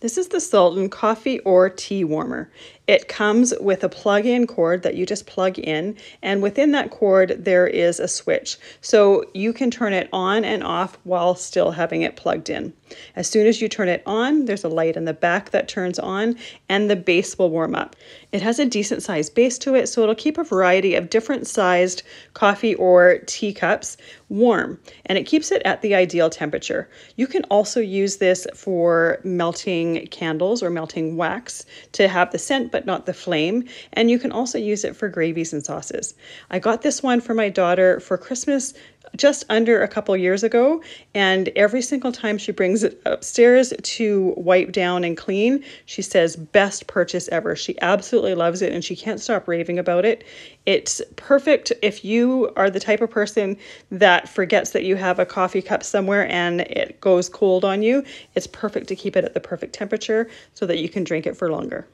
This is the Salton coffee or tea warmer. It comes with a plug-in cord that you just plug in, and within that cord there is a switch. So you can turn it on and off while still having it plugged in. As soon as you turn it on, there's a light in the back that turns on and the base will warm up. It has a decent sized base to it, so it'll keep a variety of different sized coffee or tea cups warm, and it keeps it at the ideal temperature. You can also use this for melting candles or melting wax to have the scent but not the flame, and you can also use it for gravies and sauces. I got this one for my daughter for Christmas just under a couple years ago, and every single time she brings it upstairs to wipe down and clean, she says best purchase ever. She absolutely loves it and she can't stop raving about it. It's perfect if you are the type of person that forgets that you have a coffee cup somewhere and it goes cold on you. It's perfect to keep it at the perfect temperature so that you can drink it for longer.